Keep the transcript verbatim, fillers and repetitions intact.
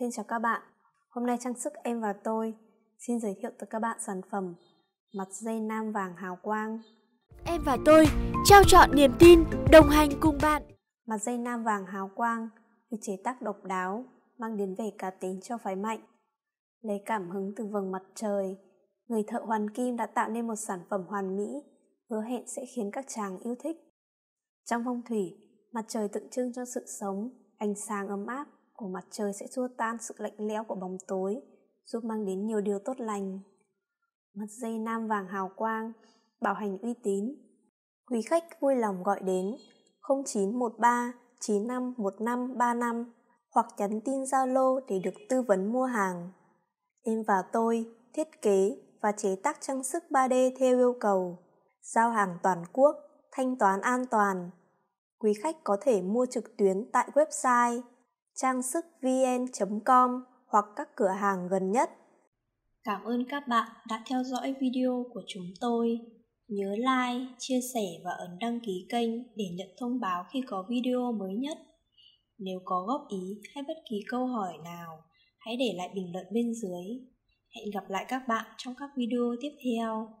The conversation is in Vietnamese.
Xin chào các bạn, hôm nay Trang Sức Em và Tôi xin giới thiệu tới các bạn sản phẩm mặt dây nam vàng hào quang. Em và tôi trao chọn niềm tin, đồng hành cùng bạn. Mặt dây nam vàng hào quang được chế tác độc đáo, mang đến vẻ cá tính cho phái mạnh. Lấy cảm hứng từ vầng mặt trời, người thợ Hoàn Kim đã tạo nên một sản phẩm hoàn mỹ, hứa hẹn sẽ khiến các chàng yêu thích. Trong phong thủy, mặt trời tượng trưng cho sự sống, ánh sáng ấm áp của mặt trời sẽ xua tan sự lạnh lẽo của bóng tối, giúp mang đến nhiều điều tốt lành. Mặt dây nam vàng hào quang bảo hành uy tín. Quý khách vui lòng gọi đến không chín một ba chín năm một năm ba năm hoặc nhắn tin Zalo để được tư vấn mua hàng. Em và tôi thiết kế và chế tác trang sức ba D theo yêu cầu, giao hàng toàn quốc, thanh toán an toàn. Quý khách có thể mua trực tuyến tại website trang sức v n chấm com hoặc các cửa hàng gần nhất. Cảm ơn các bạn đã theo dõi video của chúng tôi. Nhớ like, chia sẻ và ấn đăng ký kênh để nhận thông báo khi có video mới nhất. Nếu có góp ý hay bất kỳ câu hỏi nào, hãy để lại bình luận bên dưới. Hẹn gặp lại các bạn trong các video tiếp theo.